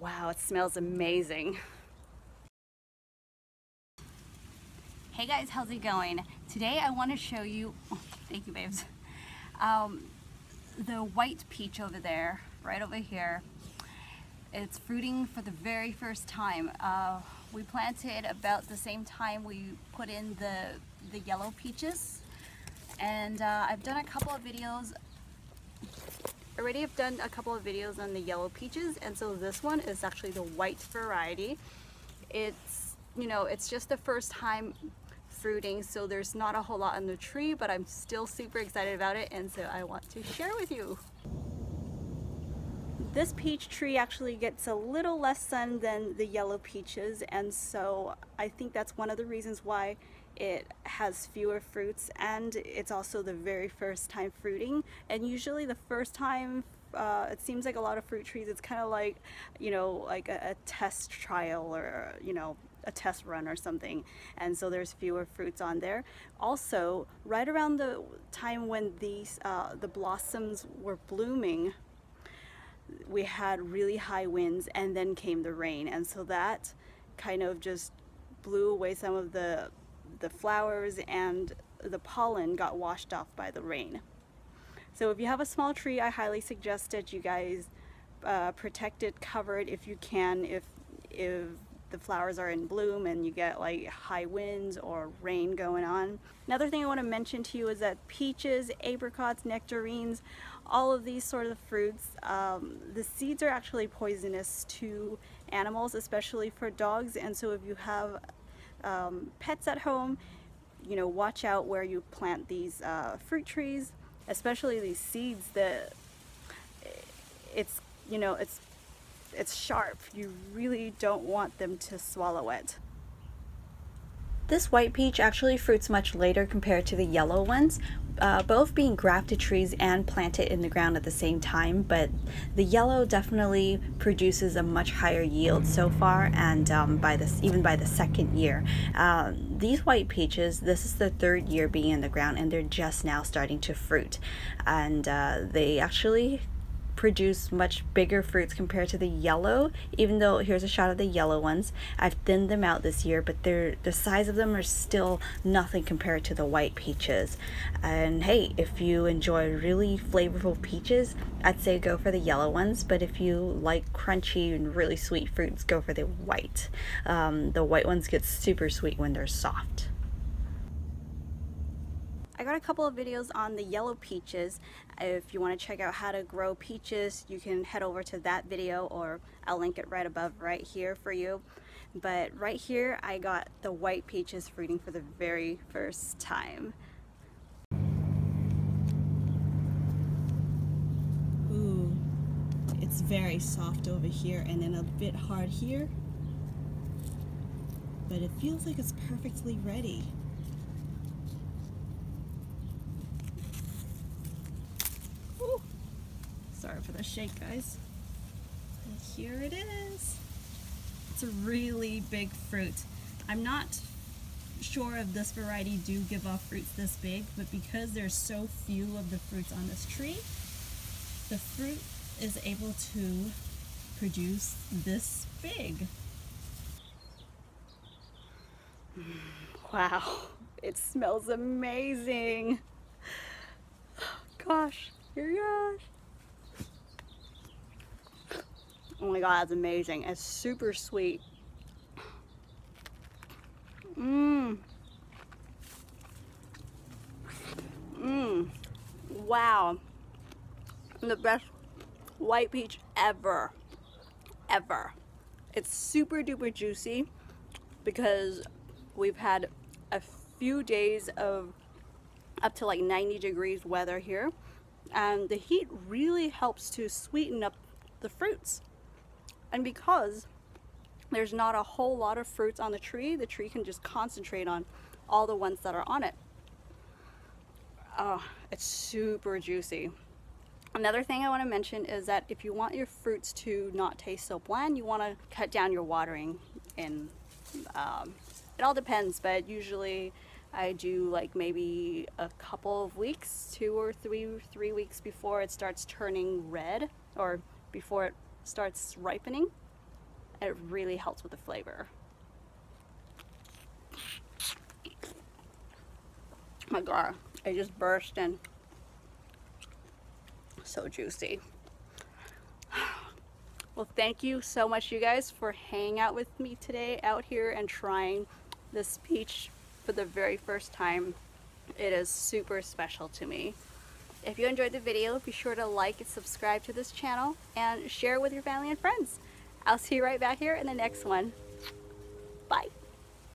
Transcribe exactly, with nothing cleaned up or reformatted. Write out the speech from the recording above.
Wow, it smells amazing. Hey guys, how's it going? Today I want to show you, oh, thank you babes, um, the white peach over there, right over here. It's fruiting for the very first time. Uh, we planted about the same time we put in the, the yellow peaches. And uh, I've done a couple of videos already I've done a couple of videos on the yellow peaches, and so this one is actually the white variety. It's, you know, it's just the first time fruiting, so there's not a whole lot on the tree, but I'm still super excited about it, and so I want to share with you. This peach tree actually gets a little less sun than the yellow peaches, and so I think that's one of the reasons why it has fewer fruits, and it's also the very first time fruiting. And usually the first time, uh, it seems like a lot of fruit trees, it's kind of like, you know, like a, a test trial, or, you know, a test run or something, and so there's fewer fruits on there. Also, right around the time when these uh, the blossoms were blooming, we had really high winds, and then came the rain, and so that kind of just blew away some of the the flowers, and the pollen got washed off by the rain. So if you have a small tree, I highly suggest that you guys uh, protect it, cover it if you can, if if the flowers are in bloom and you get like high winds or rain going on. Another thing I want to mention to you is that peaches, apricots, nectarines, all of these sort of fruits, um, the seeds are actually poisonous to animals, especially for dogs, and so if you have Um, pets at home, you know, watch out where you plant these uh, fruit trees, especially these seeds. That it's, you know, it's it's sharp. You really don't want them to swallow it. This white peach actually fruits much later compared to the yellow ones, uh, both being grafted trees and planted in the ground at the same time, but the yellow definitely produces a much higher yield so far, and um, by this, even by the second year. Uh, these white peaches, this is the third year being in the ground, and they're just now starting to fruit, and uh, they actually produce much bigger fruits compared to the yellow. Even though, here's a shot of the yellow ones, I've thinned them out this year, but they're, the size of them are still nothing compared to the white peaches. And hey, if you enjoy really flavorful peaches, I'd say go for the yellow ones, but if you like crunchy and really sweet fruits, go for the white. Um, the white ones get super sweet when they're soft. I got a couple of videos on the yellow peaches. If you want to check out how to grow peaches, you can head over to that video, or I'll link it right above right here for you. But right here I got the white peaches fruiting for the very first time. Ooh, it's very soft over here, and then a bit hard here, but it feels like it's perfectly ready. Sorry for the shake, guys. And here it is. It's a really big fruit. I'm not sure if this variety do give off fruits this big, but because there's so few of the fruits on this tree, the fruit is able to produce this big. Wow, it smells amazing. Gosh, here we are. Oh my god, that's amazing. It's super sweet. Mmm. Mmm. Wow. The best white peach ever. Ever. It's super duper juicy because we've had a few days of up to like ninety degrees weather here, and the heat really helps to sweeten up the fruits. And because there's not a whole lot of fruits on the tree, the tree can just concentrate on all the ones that are on it. Oh, it's super juicy. Another thing I want to mention is that if you want your fruits to not taste so bland, you want to cut down your watering. And um, it all depends, but usually I do like maybe a couple of weeks, two or three, three weeks before it starts turning red, or before it starts ripening. and it really helps with the flavor. Oh my god, it just burst in. So juicy. Well, thank you so much, you guys, for hanging out with me today out here and trying this peach for the very first time. It is super special to me. If you enjoyed the video, be sure to like and subscribe to this channel and share it with your family and friends. I'll see you right back here in the next one. Bye.